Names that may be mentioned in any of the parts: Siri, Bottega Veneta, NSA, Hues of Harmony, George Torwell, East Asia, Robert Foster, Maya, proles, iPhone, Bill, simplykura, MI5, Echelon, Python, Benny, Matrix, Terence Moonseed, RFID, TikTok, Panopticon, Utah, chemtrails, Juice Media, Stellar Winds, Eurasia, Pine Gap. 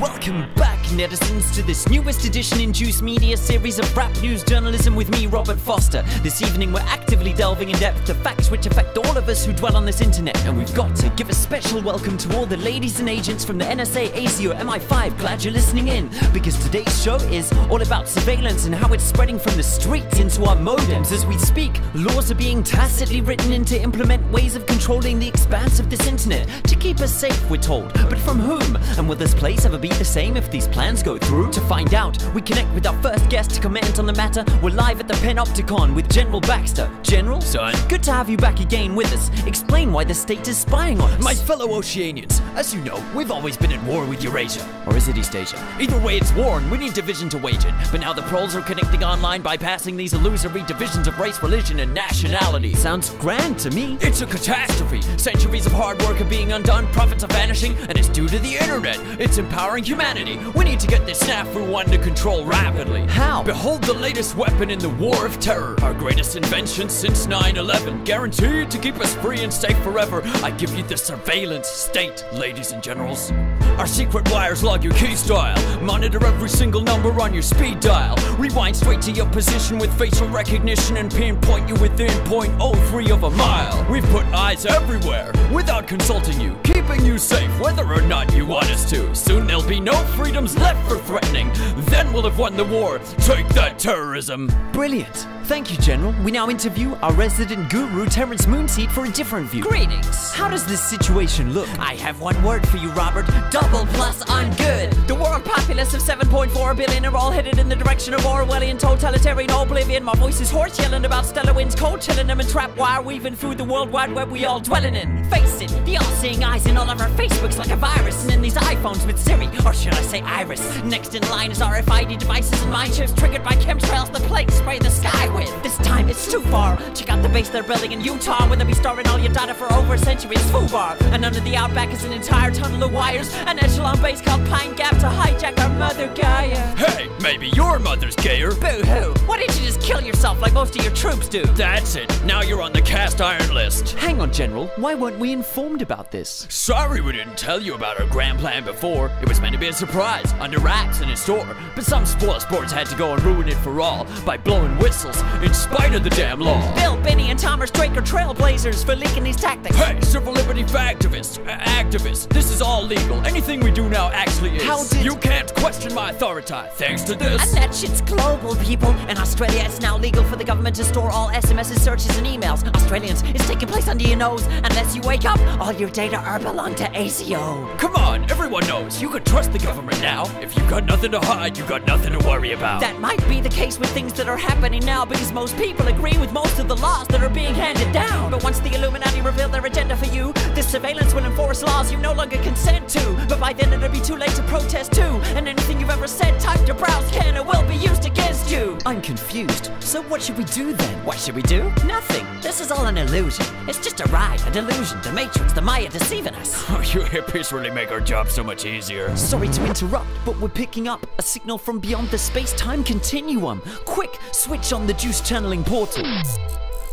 Welcome back, netizens, to this newest edition in Juice Media series of rap news journalism with me, Robert Foster. This evening we're actively delving in depth to facts which affect all of us who dwell on this internet, and we've got to give a special welcome to all the ladies and agents from the NSA, ACO, MI5. Glad you're listening in, because today's show is all about surveillance and how it's spreading from the streets into our modems as we speak. Laws are being tacitly written in to implement ways of controlling the expanse of this internet to keep us safe, we're told. But from whom? And will this place ever be the same if these plans go through? To find out, we connect with our first guest to comment on the matter. We're live at the Panopticon with General Baxter. General? Son? Good to have you back again with us. Explain why the state is spying on us. My fellow Oceanians, as you know, we've always been at war with Eurasia. Or is it East Asia? Either way, it's war and we need division to wage it. But now the proles are connecting online, bypassing these illusory divisions of race, religion, and nationality. Sounds grand to me. It's a catastrophe. Centuries of hard work are being undone, profits are vanishing, and it's due to the internet. It's empowering humanity. We need to get this snafu under control rapidly. How? Behold the latest weapon in the war of terror. Our greatest invention since 9/11. Guaranteed to keep us free and safe forever. I give you the surveillance state, ladies and generals. Our secret wires log your key style. Monitor every single number on your speed dial. Rewind straight to your position with facial recognition and pinpoint you within 0.03 of a mile. We've put eyes everywhere without consulting you, keeping you safe whether or not you want us to. Soon there'll be no freedoms left for threatening. Then we'll have won the war. Take that, terrorism. Brilliant. Thank you, General. We now interview our resident guru, Terence Moonseed, for a different view. Greetings. How does this situation look? I have one word for you, Robert. Double plus I'm good. The world populace of 7.4 billion are all headed in the direction of Orwellian totalitarian oblivion. My voice is hoarse yelling about Stellar Winds, cold chilling them and trap wire weaving through the world wide web we all dwelling in. Face it, the all-seeing eyes in all of our Facebooks like a virus, and in these iPhones with Siri, or should I say Iris. Next in line is RFID devices and mind shifts triggered by chemtrails the plague spray the sky with. This time it's too far. Check out the base they're building in Utah where they'll be storing all your data for over a century. It's foobar. And under the outback is an entire tunnel of wires, an Echelon base called Pine Gap to hijack our mother Gaia. Hey, maybe your mother's gayer. Boo-hoo. Why didn't you just kill yourself like most of your troops do? That's it. Now you're on the cast iron list. Hang on, General. Why weren't we informed about this? Sorry we didn't tell you about our grand plan before. It was meant to be a surprise, under wraps in a store. But some spoil sports had to go and ruin it for all by blowing whistles in spite of the damn law. Bill, Benny, and Thomas Drake are trailblazers for leaking these tactics. Hey, civil liberty factivists, activists, this is all legal. Anything we do now actually is. How did... You can't question my authority, thanks to this. And that shit's global, people. In Australia, it's now legal for the government to store all SMS's, searches, and emails. Australians, it's taking place under your nose. Unless you wake up, all your data are belong to ACO. Come on, everyone knows. You can trust the government now. If you've got nothing to hide, you've got nothing to worry about. That might be the case with things that are happening now, because most people agree with most of the laws that are being handed down. But once the Illuminati reveal their agenda for you, this surveillance will enforce laws you no longer consent to. But by then it'll be too late to protest too, and anything you've ever said, typed or browsed can and will be used against you. I'm confused. So what should we do then? What should we do? Nothing. This is all an illusion. It's just a ride, a delusion, the Matrix, the Maya deceiving us. Oh, you hippies really make our job so much easier. Sorry to interrupt, but we're picking up a signal from beyond the space-time continuum. Quick, switch on the juice channeling portal.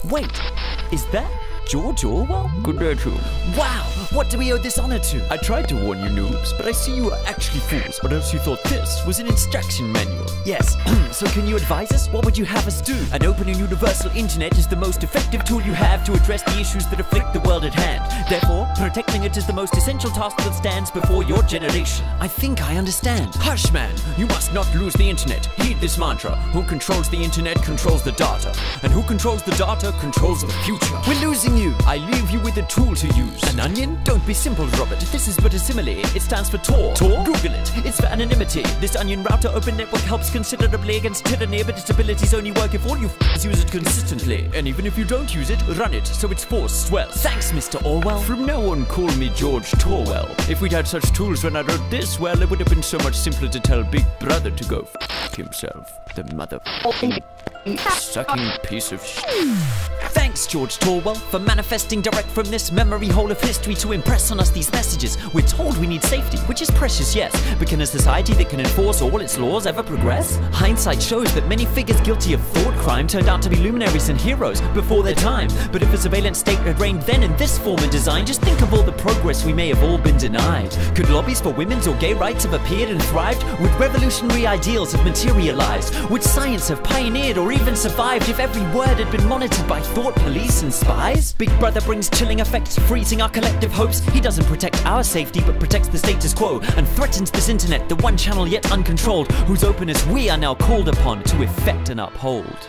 Wait, is that George Orwell? Good day to you. Wow, what do we owe this honor to? I tried to warn you noobs, but I see you are actually fools, or else you thought this was an instruction manual. Yes, so can you advise us? What would you have us do? An open and universal internet is the most effective tool you have to address the issues that afflict the world at hand. Therefore, protecting it is the most essential task that stands before your generation. I think I understand. Hush, man, you must not lose the internet. Heed this mantra. Who controls the internet controls the data, and who controls the data controls the future. We're losing you. I leave you with a tool to use. An onion? Don't be simple, Robert. This is but a simile. It stands for Tor. Tor? Google it. It's for anonymity. This onion router open network helps considerably against tyranny, but its abilities only work if all you f***s use it consistently. And even if you don't use it, run it, so its force swells. Thanks, Mr. Orwell. From now on, call me George Torwell. If we'd had such tools when I wrote this, well, it would have been so much simpler to tell Big Brother to go f*** himself. The mother f***ing... sucking piece of sh. Thanks, George Orwell, for manifesting direct from this memory hole of history to impress on us these messages. We're told we need safety, which is precious, yes, but can a society that can enforce all its laws ever progress? Hindsight shows that many figures guilty of thought crime turned out to be luminaries and heroes before their time. But if a surveillance state had reigned then in this form of design, just think of all the progress we may have all been denied. Could lobbies for women's or gay rights have appeared and thrived? Would revolutionary ideals have materialized? Would science have pioneered or even survived if every word had been monitored by thought police and spies? Big Brother brings chilling effects, freezing our collective hopes. He doesn't protect our safety, but protects the status quo, and threatens this internet, the one channel yet uncontrolled, whose openness we are now called upon to effect and uphold.